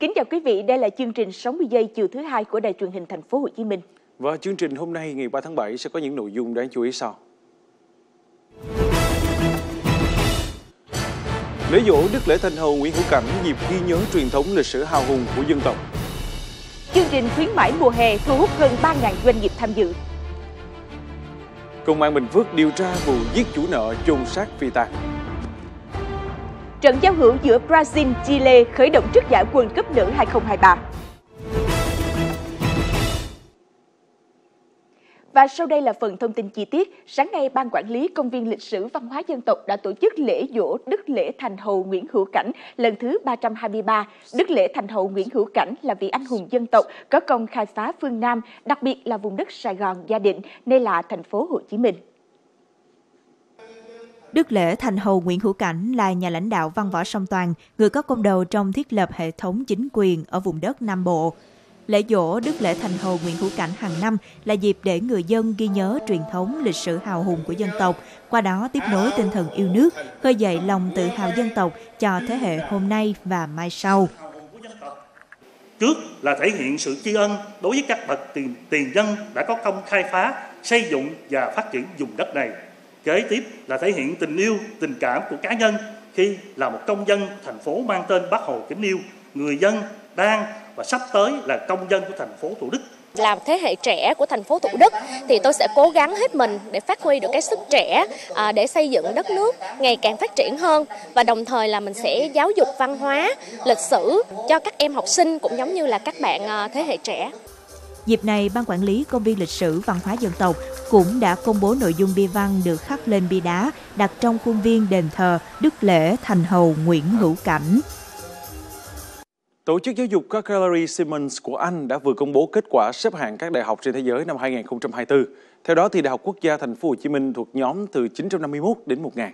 Kính chào quý vị, đây là chương trình 60 giây chiều thứ hai của Đài Truyền hình Thành phố Hồ Chí Minh. Và chương trình hôm nay ngày 3 tháng 7 sẽ có những nội dung đáng chú ý sau. Lễ dỗ Đức Lễ Thành Hầu Nguyễn Hữu Cảnh, dịp ghi nhớ truyền thống lịch sử hào hùng của dân tộc. Chương trình khuyến mãi mùa hè thu hút hơn 3.000 doanh nghiệp tham dự. Công an Bình Phước điều tra vụ giết chủ nợ chôn xác phi tang. Trận giao hữu giữa Brazil, Chile khởi động trước giải World Cup nữ 2023. Và sau đây là phần thông tin chi tiết. Sáng nay, Ban Quản lý Công viên Lịch sử Văn hóa Dân tộc đã tổ chức lễ dỗ Đức Lễ Thành Hầu Nguyễn Hữu Cảnh lần thứ 323. Đức Lễ Thành Hầu Nguyễn Hữu Cảnh là vị anh hùng dân tộc có công khai phá phương Nam, đặc biệt là vùng đất Sài Gòn, Gia Định, nay là thành phố Hồ Chí Minh. Đức Lễ Thành Hầu Nguyễn Hữu Cảnh là nhà lãnh đạo văn võ song toàn, người có công đầu trong thiết lập hệ thống chính quyền ở vùng đất Nam Bộ. Lễ dỗ Đức Lễ Thành Hầu Nguyễn Hữu Cảnh hàng năm là dịp để người dân ghi nhớ truyền thống lịch sử hào hùng của dân tộc, qua đó tiếp nối tinh thần yêu nước, khơi dậy lòng tự hào dân tộc cho thế hệ hôm nay và mai sau. Trước là thể hiện sự tri ân đối với các bậc tiền dân đã có công khai phá, xây dựng và phát triển vùng đất này. Kế tiếp là thể hiện tình yêu, tình cảm của cá nhân khi là một công dân thành phố mang tên Bác Hồ kính yêu, người dân đang và sắp tới là công dân của thành phố Thủ Đức. Làm thế hệ trẻ của thành phố Thủ Đức thì tôi sẽ cố gắng hết mình để phát huy được cái sức trẻ để xây dựng đất nước ngày càng phát triển hơn, và đồng thời là mình sẽ giáo dục văn hóa, lịch sử cho các em học sinh cũng giống như là các bạn thế hệ trẻ. Dịp này, Ban Quản lý Công viên Lịch sử Văn hóa Dân tộc cũng đã công bố nội dung bia văn được khắc lên bia đá đặt trong khuôn viên đền thờ Đức Lễ Thành Hầu Nguyễn Hữu Cảnh. Tổ chức giáo dục Calgary Simmons của Anh đã vừa công bố kết quả xếp hạng các đại học trên thế giới năm 2024. Theo đó, thì Đại học Quốc gia Thành phố Hồ Chí Minh thuộc nhóm từ 951 đến 1000.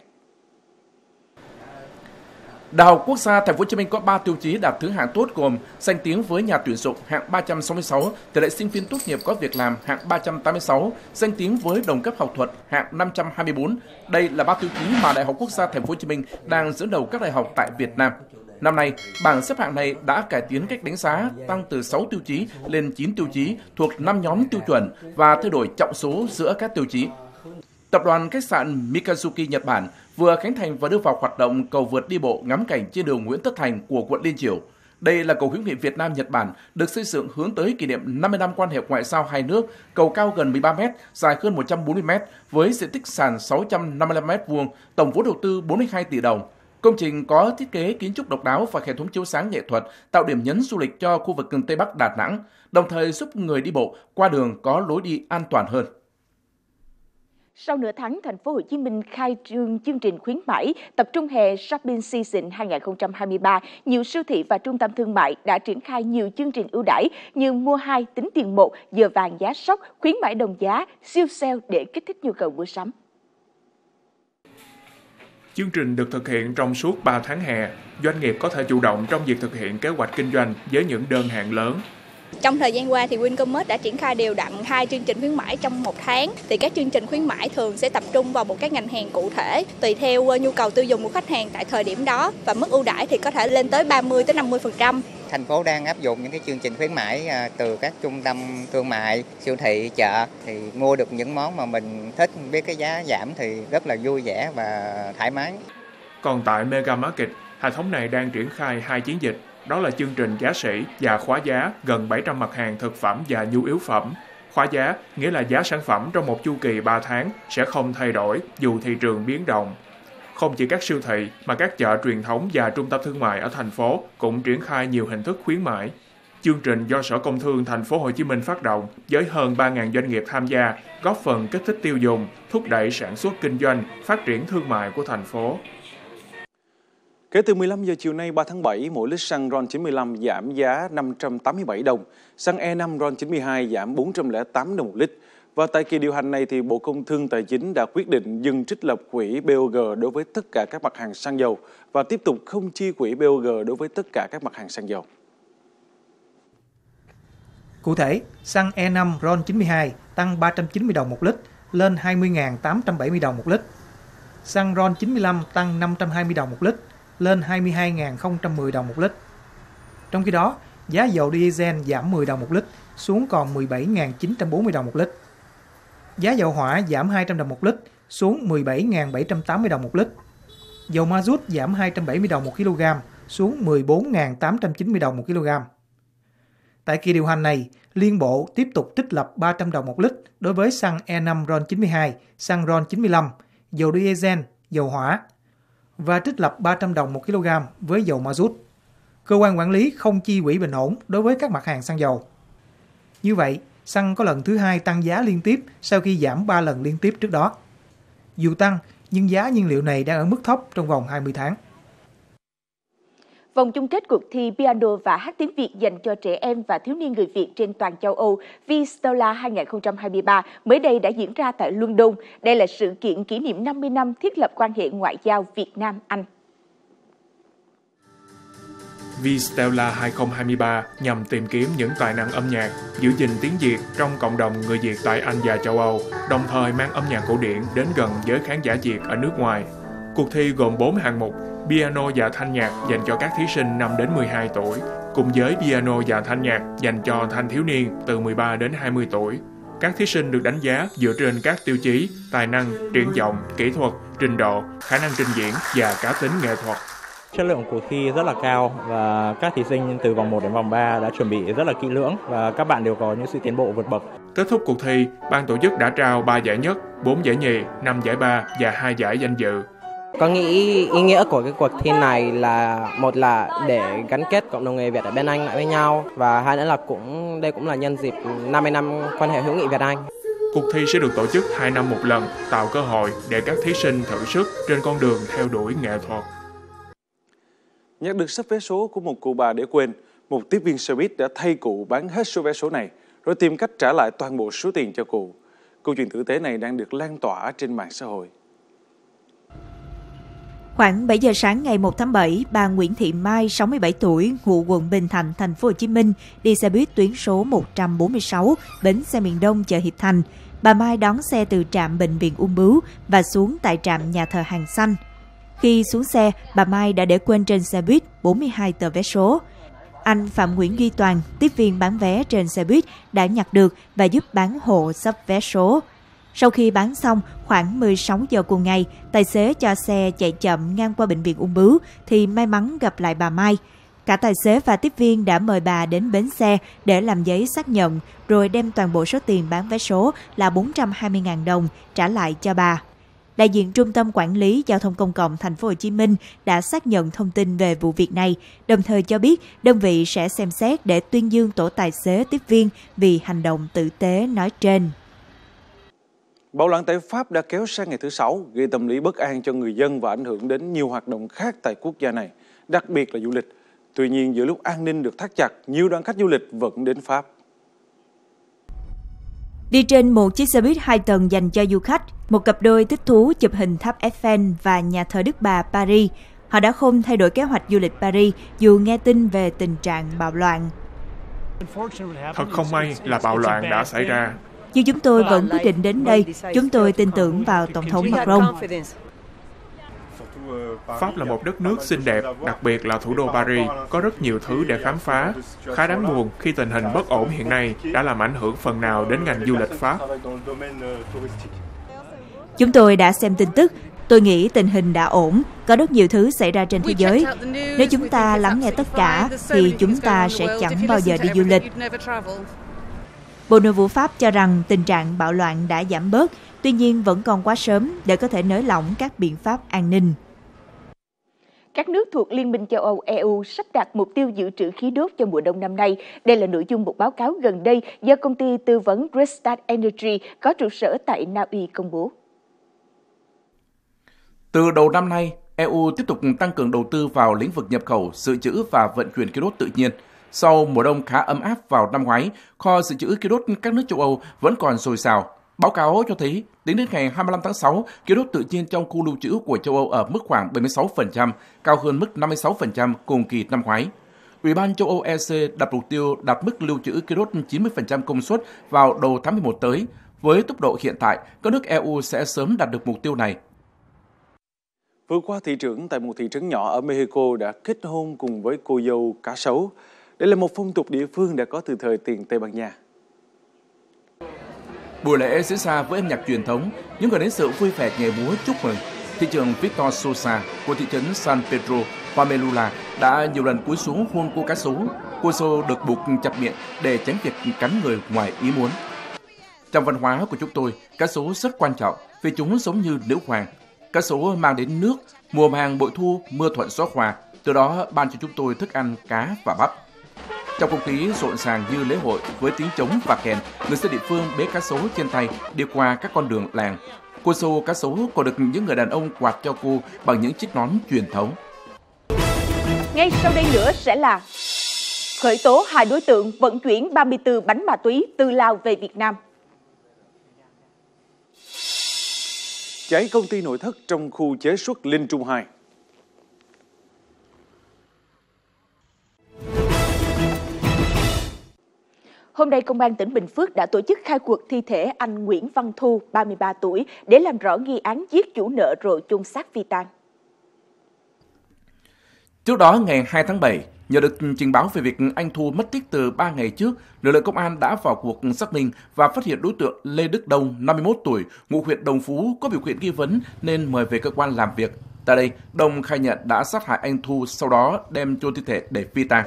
Đại học Quốc gia Thành phố Hồ Chí Minh có 3 tiêu chí đạt thứ hạng tốt gồm: danh tiếng với nhà tuyển dụng hạng 366, tỷ lệ sinh viên tốt nghiệp có việc làm hạng 386, danh tiếng với đồng cấp học thuật hạng 524. Đây là 3 tiêu chí mà Đại học Quốc gia Thành phố Hồ Chí Minh đang dẫn đầu các đại học tại Việt Nam. Năm nay, bảng xếp hạng này đã cải tiến cách đánh giá, tăng từ 6 tiêu chí lên 9 tiêu chí thuộc 5 nhóm tiêu chuẩn và thay đổi trọng số giữa các tiêu chí. Tập đoàn khách sạn Mikazuki Nhật Bản vừa khánh thành và đưa vào hoạt động cầu vượt đi bộ ngắm cảnh trên đường Nguyễn Tất Thành của quận Liên Chiểu. Đây là cầu hữu nghị Việt Nam-Nhật Bản được xây dựng hướng tới kỷ niệm 50 năm quan hệ ngoại giao hai nước, cầu cao gần 13 m, dài hơn 140 m với diện tích sàn 655 m2, tổng vốn đầu tư 42 tỷ đồng. Công trình có thiết kế kiến trúc độc đáo và hệ thống chiếu sáng nghệ thuật, tạo điểm nhấn du lịch cho khu vực gần Tây Bắc Đà Nẵng, đồng thời giúp người đi bộ qua đường có lối đi an toàn hơn. Sau nửa tháng, Thành phố Hồ Chí Minh khai trương chương trình khuyến mãi tập trung hè Shopping Season 2023, nhiều siêu thị và trung tâm thương mại đã triển khai nhiều chương trình ưu đãi như mua 2 tính tiền 1, giờ vàng giá sốc, khuyến mãi đồng giá, siêu sale để kích thích nhu cầu mua sắm. Chương trình được thực hiện trong suốt 3 tháng hè, doanh nghiệp có thể chủ động trong việc thực hiện kế hoạch kinh doanh với những đơn hàng lớn. Trong thời gian qua thì WinCommerce đã triển khai đều đặn 2 chương trình khuyến mãi trong 1 tháng. Thì các chương trình khuyến mãi thường sẽ tập trung vào một cái ngành hàng cụ thể tùy theo nhu cầu tiêu dùng của khách hàng tại thời điểm đó, và mức ưu đãi thì có thể lên tới 30 tới 50%. Thành phố đang áp dụng những cái chương trình khuyến mãi từ các trung tâm thương mại, siêu thị, chợ, thì mua được những món mà mình thích, biết cái giá giảm thì rất là vui vẻ và thoải mái. Còn tại Mega Market, hệ thống này đang triển khai 2 chiến dịch. Đó là chương trình giá sỉ và khóa giá gần 700 mặt hàng thực phẩm và nhu yếu phẩm. Khóa giá nghĩa là giá sản phẩm trong một chu kỳ 3 tháng sẽ không thay đổi dù thị trường biến động. Không chỉ các siêu thị mà các chợ truyền thống và trung tâm thương mại ở thành phố cũng triển khai nhiều hình thức khuyến mãi. Chương trình do Sở Công Thương Thành phố Hồ Chí Minh phát động với hơn 3.000 doanh nghiệp tham gia, góp phần kích thích tiêu dùng, thúc đẩy sản xuất kinh doanh, phát triển thương mại của thành phố. Kể từ 15 giờ chiều nay 3 tháng 7, mỗi lít xăng RON95 giảm giá 587 đồng, xăng E5 RON92 giảm 408 đồng một lít. Và tại kỳ điều hành này, thì Bộ Công Thương Tài chính đã quyết định dừng trích lập quỹ BOG đối với tất cả các mặt hàng xăng dầu và tiếp tục không chi quỹ BOG đối với tất cả các mặt hàng xăng dầu. Cụ thể, xăng E5 RON92 tăng 390 đồng một lít lên 20.870 đồng một lít. Xăng RON95 tăng 520 đồng một lít lên 22.010 đồng một lít. Trong khi đó, giá dầu diesel giảm 10 đồng một lít xuống còn 17.940 đồng một lít. Giá dầu hỏa giảm 200 đồng một lít xuống 17.780 đồng một lít. Dầu ma rút giảm 270 đồng một kg xuống 14.890 đồng một kg. Tại kỳ điều hành này, Liên Bộ tiếp tục trích lập 300 đồng một lít đối với xăng E5 RON92, xăng RON95, dầu diesel, dầu hỏa và trích lập 300 đồng một kg với dầu ma rút. Cơ quan quản lý không chi quỹ bình ổn đối với các mặt hàng xăng dầu. Như vậy, xăng có lần thứ hai tăng giá liên tiếp sau khi giảm 3 lần liên tiếp trước đó. Dù tăng, nhưng giá nhiên liệu này đang ở mức thấp trong vòng 20 tháng. Vòng chung kết cuộc thi Piano và Hát Tiếng Việt dành cho trẻ em và thiếu niên người Việt trên toàn châu Âu Vistula 2023 mới đây đã diễn ra tại London. Đây là sự kiện kỷ niệm 50 năm thiết lập quan hệ ngoại giao Việt Nam-Anh. Vistula 2023 nhằm tìm kiếm những tài năng âm nhạc, giữ gìn tiếng Việt trong cộng đồng người Việt tại Anh và châu Âu, đồng thời mang âm nhạc cổ điển đến gần với khán giả Việt ở nước ngoài. Cuộc thi gồm 4 hạng mục: piano và thanh nhạc dành cho các thí sinh 5 đến 12 tuổi, cùng với piano và thanh nhạc dành cho thanh thiếu niên từ 13 đến 20 tuổi. Các thí sinh được đánh giá dựa trên các tiêu chí tài năng, triển vọng, kỹ thuật, trình độ, khả năng trình diễn và cá tính nghệ thuật. Chất lượng cuộc thi rất là cao và các thí sinh từ vòng 1 đến vòng 3 đã chuẩn bị rất là kỹ lưỡng và các bạn đều có những sự tiến bộ vượt bậc. Kết thúc cuộc thi, ban tổ chức đã trao 3 giải nhất, 4 giải nhì, 5 giải ba và 2 giải danh dự. Có nghĩ ý nghĩa của cái cuộc thi này là một là để gắn kết cộng đồng người Việt ở bên Anh lại với nhau và hai nữa là đây cũng là nhân dịp 50 năm quan hệ hữu nghị Việt Anh. Cuộc thi sẽ được tổ chức 2 năm một lần, tạo cơ hội để các thí sinh thử sức trên con đường theo đuổi nghệ thuật. Nhắc được sắp vé số của một cụ bà để quên, một tiếp viên xe buýt đã thay cụ bán hết số vé số này, rồi tìm cách trả lại toàn bộ số tiền cho cụ. Câu chuyện tử tế này đang được lan tỏa trên mạng xã hội. Khoảng 7 giờ sáng ngày 1 tháng 7, bà Nguyễn Thị Mai, 67 tuổi, ngụ quận Bình Thạnh, thành phố Hồ Chí Minh, đi xe buýt tuyến số 146, bến xe miền Đông, chợ Hiệp Thành. Bà Mai đón xe từ trạm bệnh viện Ung Bướu và xuống tại trạm nhà thờ Hàng Xanh. Khi xuống xe, bà Mai đã để quên trên xe buýt 42 tờ vé số. Anh Phạm Nguyễn Duy Toàn, tiếp viên bán vé trên xe buýt, đã nhặt được và giúp bán hộ sắp vé số. Sau khi bán xong, khoảng 16 giờ cùng ngày, tài xế cho xe chạy chậm ngang qua bệnh viện Ung Bướu thì may mắn gặp lại bà Mai. Cả tài xế và tiếp viên đã mời bà đến bến xe để làm giấy xác nhận, rồi đem toàn bộ số tiền bán vé số là 420.000 đồng trả lại cho bà. Đại diện Trung tâm Quản lý Giao thông Công cộng Thành phố Hồ Chí Minh đã xác nhận thông tin về vụ việc này, đồng thời cho biết đơn vị sẽ xem xét để tuyên dương tổ tài xế tiếp viên vì hành động tử tế nói trên. Bão loạn tại Pháp đã kéo sang ngày thứ Sáu, gây tâm lý bất an cho người dân và ảnh hưởng đến nhiều hoạt động khác tại quốc gia này, đặc biệt là du lịch. Tuy nhiên, giữa lúc an ninh được thắt chặt, nhiều đoàn khách du lịch vẫn đến Pháp. Đi trên một chiếc xe buýt 2 tầng dành cho du khách, một cặp đôi thích thú chụp hình tháp Eiffel và nhà thờ Đức Bà Paris. Họ đã không thay đổi kế hoạch du lịch Paris dù nghe tin về tình trạng bạo loạn. Thật không may là bạo loạn đã xảy ra. Nhưng chúng tôi vẫn quyết định đến đây. Chúng tôi tin tưởng vào Tổng thống Macron. Pháp là một đất nước xinh đẹp, đặc biệt là thủ đô Paris, có rất nhiều thứ để khám phá. Khá đáng buồn khi tình hình bất ổn hiện nay đã làm ảnh hưởng phần nào đến ngành du lịch Pháp. Chúng tôi đã xem tin tức. Tôi nghĩ tình hình đã ổn, có rất nhiều thứ xảy ra trên thế giới. Nếu chúng ta lắng nghe tất cả, thì chúng ta sẽ chẳng bao giờ đi du lịch. Bộ Nội vụ Pháp cho rằng tình trạng bạo loạn đã giảm bớt, tuy nhiên vẫn còn quá sớm để có thể nới lỏng các biện pháp an ninh. Các nước thuộc Liên minh châu Âu EU sắp đạt mục tiêu dự trữ khí đốt cho mùa đông năm nay. Đây là nội dung một báo cáo gần đây do công ty tư vấn Gridstart Energy có trụ sở tại Na Uy công bố. Từ đầu năm nay, EU tiếp tục tăng cường đầu tư vào lĩnh vực nhập khẩu, dự trữ và vận chuyển khí đốt tự nhiên. Sau mùa đông khá ấm áp vào năm ngoái, kho dự trữ khí đốt các nước châu Âu vẫn còn dồi dào. Báo cáo cho thấy, tính đến ngày 25 tháng 6, khí đốt tự nhiên trong khu lưu trữ của châu Âu ở mức khoảng 76%, cao hơn mức 56% cùng kỳ năm ngoái. Ủy ban châu Âu EC đặt mục tiêu đạt mức lưu trữ khí đốt 90% công suất vào đầu tháng 11 tới. Với tốc độ hiện tại, các nước EU sẽ sớm đạt được mục tiêu này. Vừa qua, thị trưởng tại một thị trấn nhỏ ở Mexico đã kết hôn cùng với cô dâu cá sấu. Đây là một phong tục địa phương đã có từ thời tiền Tây Ban Nha. Buổi lễ diễn ra với âm nhạc truyền thống, những người đến sự vui vẻ nhảy múa chúc mừng. Thị trưởng Víctor Sousa của thị trấn San Pedro Palmeula đã nhiều lần cúi xuống hôn cô cá sấu. Cô sâu được buộc chặt miệng để tránh việc cắn người ngoài ý muốn. Trong văn hóa của chúng tôi, cá sấu rất quan trọng vì chúng giống như nữ hoàng. Cá sấu mang đến nước, mùa màng bội thu, mưa thuận gió hòa, từ đó ban cho chúng tôi thức ăn cá và bắp. Trong không khí rộn ràng như lễ hội với tiếng trống và kèn, người dân địa phương bế cá sấu trên tay đi qua các con đường làng. Cô sâu cá sấu còn được những người đàn ông quạt cho cô bằng những chiếc nón truyền thống. Ngay sau đây nữa sẽ là khởi tố 2 đối tượng vận chuyển 34 bánh ma túy từ Lào về Việt Nam. Cháy công ty nội thất trong khu chế xuất Linh Trung 2. Hôm nay, Công an tỉnh Bình Phước đã tổ chức khai cuộc thi thể anh Nguyễn Văn Thu, 33 tuổi, để làm rõ nghi án giết chủ nợ rồi chôn xác phi tang. Trước đó, ngày 2 tháng 7, nhờ được trình báo về việc anh Thu mất tích từ 3 ngày trước, lực lượng công an đã vào cuộc xác minh và phát hiện đối tượng Lê Đức Đông, 51 tuổi, ngụ huyện Đồng Phú, có biểu hiện nghi vấn nên mời về cơ quan làm việc. Tại đây, Đông khai nhận đã sát hại anh Thu, sau đó đem chôn thi thể để phi tang.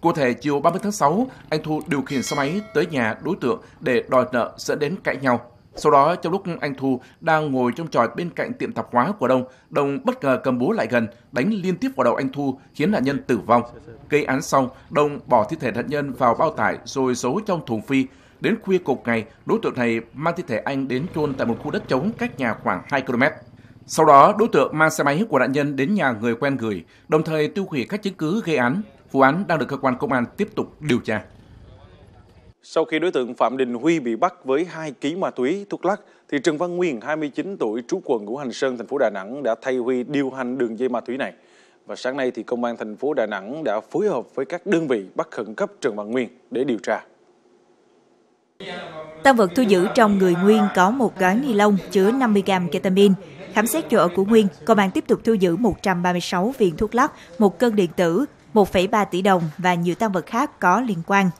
Cụ thể, chiều 30 tháng 6, anh Thu điều khiển xe máy tới nhà đối tượng để đòi nợ dẫn đến cãi nhau. Sau đó, trong lúc anh Thu đang ngồi trong tròi bên cạnh tiệm tạp hóa của Đông, Đông bất ngờ cầm búa lại gần, đánh liên tiếp vào đầu anh Thu, khiến nạn nhân tử vong. Gây án xong, Đông bỏ thi thể nạn nhân vào bao tải rồi giấu trong thùng phi. Đến khuya cùng ngày, đối tượng này mang thi thể anh đến chôn tại một khu đất trống cách nhà khoảng 2 km. Sau đó, đối tượng mang xe máy của nạn nhân đến nhà người quen gửi, đồng thời tiêu hủy các chứng cứ gây án. Vụ án đang được cơ quan công an tiếp tục điều tra. Sau khi đối tượng Phạm Đình Huy bị bắt với 2 kg ma túy, thuốc lắc, thì Trần Văn Nguyên, 29 tuổi, trú quận Ngũ Hành Sơn, thành phố Đà Nẵng đã thay Huy điều hành đường dây ma túy này. Và sáng nay thì Công an thành phố Đà Nẵng đã phối hợp với các đơn vị bắt khẩn cấp Trần Văn Nguyên để điều tra. Tang vật thu giữ trong người Nguyên có một gói ni lông chứa 50g ketamine. Khám xét chỗ ở của Nguyên, công an tiếp tục thu giữ 136 viên thuốc lắc, 1 cân điện tử, 1,3 tỷ đồng và nhiều tang vật khác có liên quan.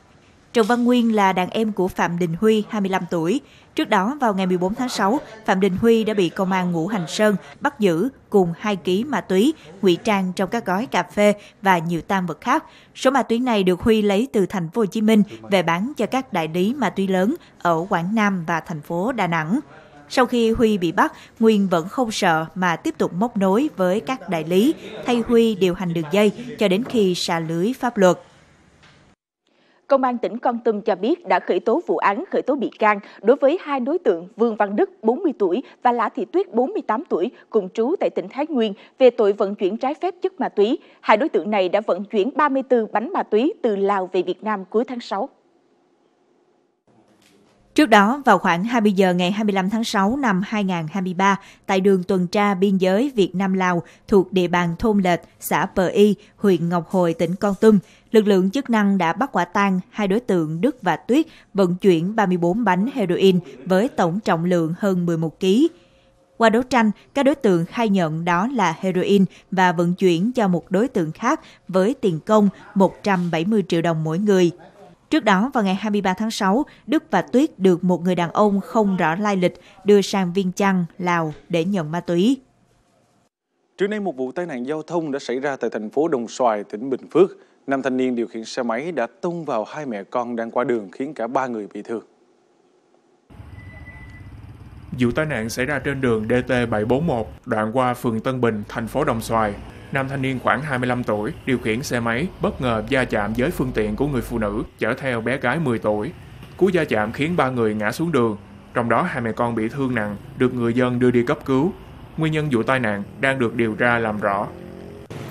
Trần Văn Nguyên là đàn em của Phạm Đình Huy, 25 tuổi. Trước đó, vào ngày 14 tháng 6, Phạm Đình Huy đã bị công an Ngũ Hành Sơn bắt giữ cùng 2 kg ma túy, ngụy trang trong các gói cà phê và nhiều tang vật khác. Số ma túy này được Huy lấy từ thành phố Hồ Chí Minh về bán cho các đại lý ma túy lớn ở Quảng Nam và thành phố Đà Nẵng. Sau khi Huy bị bắt, Nguyên vẫn không sợ mà tiếp tục móc nối với các đại lý, thay Huy điều hành đường dây cho đến khi sa lưới pháp luật. Công an tỉnh Kon Tum cho biết đã khởi tố vụ án khởi tố bị can đối với 2 đối tượng Vương Văn Đức, 40 tuổi và Lã Thị Tuyết, 48 tuổi, cùng trú tại tỉnh Thái Nguyên về tội vận chuyển trái phép chất ma túy. 2 đối tượng này đã vận chuyển 34 bánh ma túy từ Lào về Việt Nam cuối tháng 6. Trước đó, vào khoảng 20 giờ ngày 25 tháng 6 năm 2023, tại đường tuần tra biên giới Việt Nam-Lào thuộc địa bàn thôn Lệch, xã Pờ Y, huyện Ngọc Hồi, tỉnh Kon Tum, lực lượng chức năng đã bắt quả tang 2 đối tượng Đức và Tuyết vận chuyển 34 bánh heroin với tổng trọng lượng hơn 11 kg. Qua đấu tranh, các đối tượng khai nhận đó là heroin và vận chuyển cho một đối tượng khác với tiền công 170 triệu đồng mỗi người. Trước đó, vào ngày 23 tháng 6, Đức và Tuyết được một người đàn ông không rõ lai lịch đưa sang Viêng Chăn, Lào để nhận ma túy. Trước đây, một vụ tai nạn giao thông đã xảy ra tại thành phố Đồng Xoài, tỉnh Bình Phước. Nam thanh niên điều khiển xe máy đã tông vào 2 mẹ con đang qua đường khiến cả 3 người bị thương. Vụ tai nạn xảy ra trên đường DT741, đoạn qua phường Tân Bình, thành phố Đồng Xoài. Nam thanh niên khoảng 25 tuổi, điều khiển xe máy, bất ngờ va chạm với phương tiện của người phụ nữ, chở theo bé gái 10 tuổi. Cú va chạm khiến 3 người ngã xuống đường, trong đó 2 mẹ con bị thương nặng, được người dân đưa đi cấp cứu. Nguyên nhân vụ tai nạn đang được điều tra làm rõ.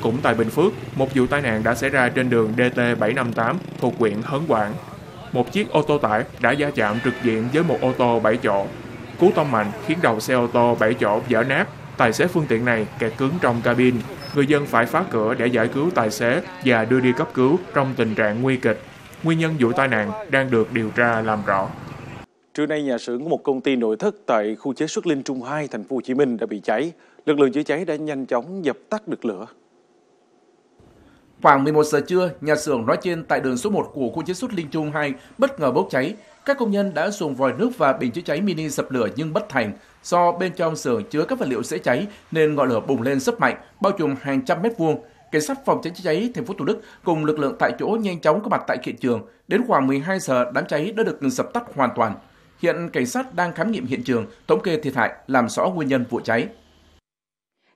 Cũng tại Bình Phước, một vụ tai nạn đã xảy ra trên đường DT758 thuộc huyện Hớn Quản. Một chiếc ô tô tải đã va chạm trực diện với một ô tô 7 chỗ. Cú tông mạnh khiến đầu xe ô tô 7 chỗ vỡ nát. Tài xế phương tiện này kẹt cứng trong cabin. Người dân phải phá cửa để giải cứu tài xế và đưa đi cấp cứu trong tình trạng nguy kịch. Nguyên nhân vụ tai nạn đang được điều tra làm rõ. Trưa nay, nhà xưởng của một công ty nội thất tại khu chế xuất Linh Trung 2, thành phố Hồ Chí Minh đã bị cháy. Lực lượng chữa cháy đã nhanh chóng dập tắt được lửa. Khoảng 11 giờ trưa, nhà xưởng nói trên tại đường số 1 của khu chế xuất Linh Trung 2 bất ngờ bốc cháy. Các công nhân đã dùng vòi nước và bình chữa cháy mini dập lửa nhưng bất thành. Do bên trong xưởng chứa các vật liệu dễ cháy nên ngọn lửa bùng lên rất mạnh, bao trùm hàng trăm mét vuông. Cảnh sát phòng cháy chữa cháy thành phố Thủ Đức cùng lực lượng tại chỗ nhanh chóng có mặt tại hiện trường. Đến khoảng 12 giờ, đám cháy đã được dập tắt hoàn toàn. Hiện cảnh sát đang khám nghiệm hiện trường, thống kê thiệt hại, làm rõ nguyên nhân vụ cháy.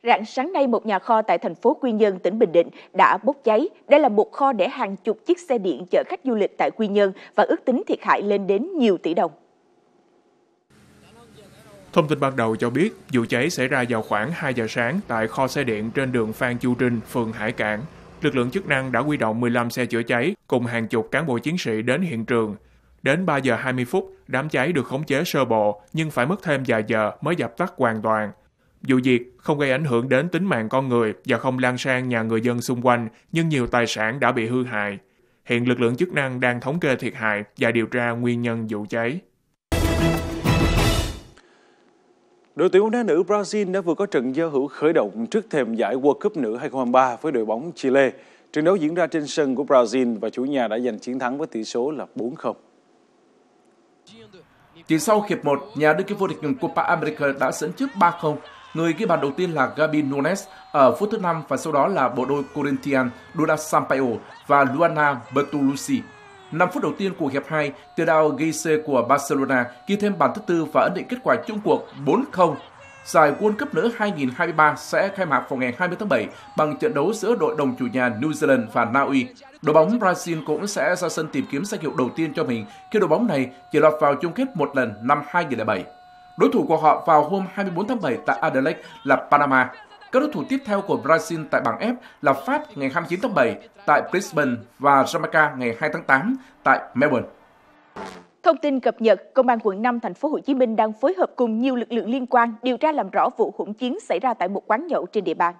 Rạng sáng nay, một nhà kho tại thành phố Quy Nhơn, tỉnh Bình Định đã bốc cháy. Đây là một kho để hàng chục chiếc xe điện chở khách du lịch tại Quy Nhơn và ước tính thiệt hại lên đến nhiều tỷ đồng. Thông tin ban đầu cho biết, vụ cháy xảy ra vào khoảng 2 giờ sáng tại kho xe điện trên đường Phan Chu Trinh, phường Hải Cảng. Lực lượng chức năng đã huy động 15 xe chữa cháy cùng hàng chục cán bộ chiến sĩ đến hiện trường. Đến 3 giờ 20 phút, đám cháy được khống chế sơ bộ nhưng phải mất thêm vài giờ mới dập tắt hoàn toàn. Vụ việc không gây ảnh hưởng đến tính mạng con người và không lan sang nhà người dân xung quanh, nhưng nhiều tài sản đã bị hư hại. Hiện lực lượng chức năng đang thống kê thiệt hại và điều tra nguyên nhân vụ cháy. Đội tuyển bóng đá nữ Brazil đã vừa có trận giao hữu khởi động trước thềm giải World Cup nữ 2023 với đội bóng Chile. Trận đấu diễn ra trên sân của Brazil và chủ nhà đã giành chiến thắng với tỷ số là 4-0. Chỉ sau hiệp 1, nhà đương kim vô địch Copa America đã dẫn trước 3-0. Người ghi bàn đầu tiên là Gabi Nunes ở phút thứ 5 và sau đó là bộ đôi Corinthians Duda Sampaio và Luana Bertolucci. 5 phút đầu tiên của hiệp 2, tiền đạo Grise của Barcelona ghi thêm bàn thứ 4 và ấn định kết quả chung cuộc 4-0. Giải World Cup nữ 2023 sẽ khai mạc vào ngày 20 tháng 7 bằng trận đấu giữa đội đồng chủ nhà New Zealand và Na Uy. Đội bóng Brazil cũng sẽ ra sân tìm kiếm danh hiệu đầu tiên cho mình khi đội bóng này chỉ lọt vào chung kết một lần năm 2007. Đối thủ của họ vào hôm 24 tháng 7 tại Adelaide là Panama. Các đối thủ tiếp theo của Brazil tại bảng F là Pháp ngày 29 tháng 7 tại Brisbane và Jamaica ngày 2 tháng 8 tại Melbourne. Thông tin cập nhật, Công an quận 5 thành phố Hồ Chí Minh đang phối hợp cùng nhiều lực lượng liên quan điều tra làm rõ vụ hỗn chiến xảy ra tại một quán nhậu trên địa bàn.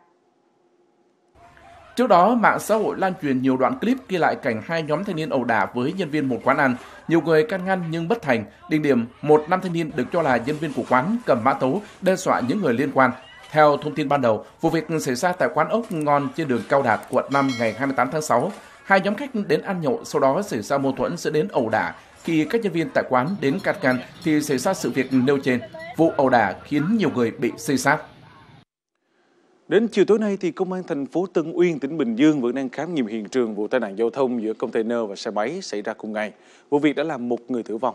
Trước đó, mạng xã hội lan truyền nhiều đoạn clip ghi lại cảnh hai nhóm thanh niên ẩu đả với nhân viên một quán ăn. Nhiều người can ngăn nhưng bất thành. Đỉnh điểm, một nam thanh niên được cho là nhân viên của quán cầm mã tấu đe dọa những người liên quan. Theo thông tin ban đầu, vụ việc xảy ra tại quán ốc ngon trên đường Cao Đạt, quận 5 ngày 28 tháng 6. Hai nhóm khách đến ăn nhậu, sau đó xảy ra mâu thuẫn dẫn đến ẩu đả. Khi các nhân viên tại quán đến can ngăn thì xảy ra sự việc nêu trên. Vụ ẩu đả khiến nhiều người bị xây xát. Đến chiều tối nay thì công an thành phố Tân Uyên, tỉnh Bình Dương vẫn đang khám nghiệm hiện trường vụ tai nạn giao thông giữa container và xe máy xảy ra cùng ngày. Vụ việc đã làm một người tử vong.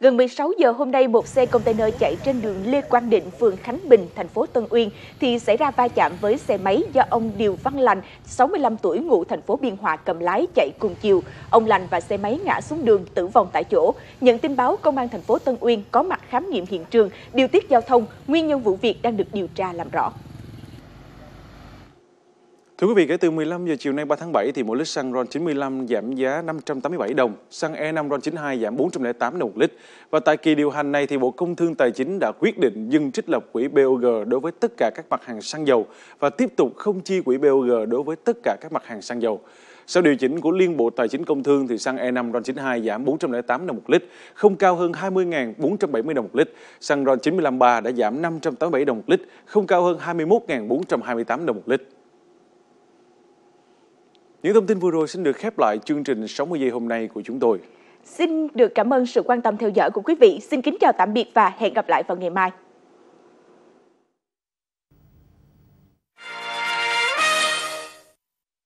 Gần 16 giờ hôm nay, một xe container chạy trên đường Lê Quang Định, phường Khánh Bình, thành phố Tân Uyên thì xảy ra va chạm với xe máy do ông Điều Văn Lành, 65 tuổi, ngụ thành phố Biên Hòa cầm lái chạy cùng chiều. Ông Lành và xe máy ngã xuống đường tử vong tại chỗ. Nhận tin báo, công an thành phố Tân Uyên có mặt khám nghiệm hiện trường, điều tiết giao thông, nguyên nhân vụ việc đang được điều tra làm rõ. Thưa quý vị, kể từ 15 giờ chiều nay 3 tháng 7 thì mỗi lít xăng RON 95 giảm giá 587 đồng, xăng E5 RON 92 giảm 408 đồng một lít. Và tại kỳ điều hành này thì Bộ Công Thương Tài chính đã quyết định dừng trích lập quỹ BOG đối với tất cả các mặt hàng xăng dầu và tiếp tục không chi quỹ BOG đối với tất cả các mặt hàng xăng dầu. Sau điều chỉnh của Liên Bộ Tài chính Công Thương thì xăng E5 RON 92 giảm 408 đồng một lít, không cao hơn 20.470 đồng một lít. Xăng RON 95.3 đã giảm 587 đồng một lít, không cao hơn 21.428 đồng một lít. Những thông tin vừa rồi xin được khép lại chương trình 60 giây hôm nay của chúng tôi. Xin được cảm ơn sự quan tâm theo dõi của quý vị. Xin kính chào tạm biệt và hẹn gặp lại vào ngày mai.